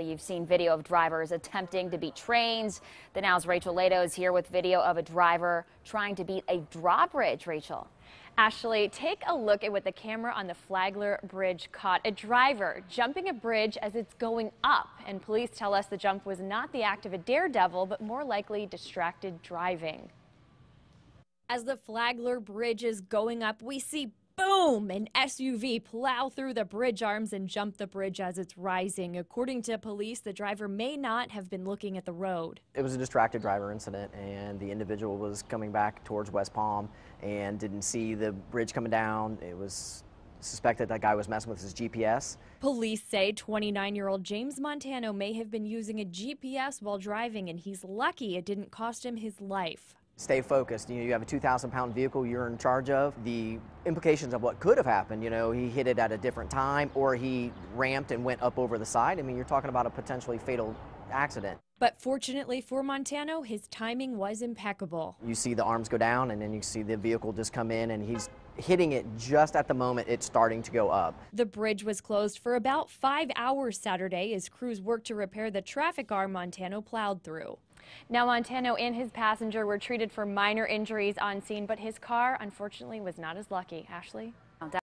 You've seen video of drivers attempting to beat trains. The Now's Rachel Leto is here with video of a driver trying to beat a drawbridge. Rachel. Ashley, take a look at what the camera on the Flagler Bridge caught. A driver jumping a bridge as it's going up, and police tell us the jump was not the act of a daredevil, but more likely distracted driving. As the Flagler Bridge is going up, we see boom! An SUV plow through the bridge arms and jump the bridge as it's rising. According to police, the driver may not have been looking at the road. It was a distracted driver incident, and the individual was coming back towards West Palm and didn't see the bridge coming down. It was suspected that guy was messing with his GPS. Police say 29-year-old James Montano may have been using a GPS while driving, and he's lucky it didn't cost him his life. Stay focused. You know, you have a 2,000-pound vehicle you're in charge of. The implications of what could have happened, you know, he hit it at a different time, or he ramped and went up over the side. I mean, you're talking about a potentially fatal accident. But fortunately for Montano, his timing was impeccable. You see the arms go down, and then you see the vehicle just come in, and he's hitting it just at the moment it's starting to go up. The bridge was closed for about 5 hours Saturday as crews worked to repair the traffic arm Montano plowed through. Now, Montano and his passenger were treated for minor injuries on scene, but his car, unfortunately, was not as lucky. Ashley?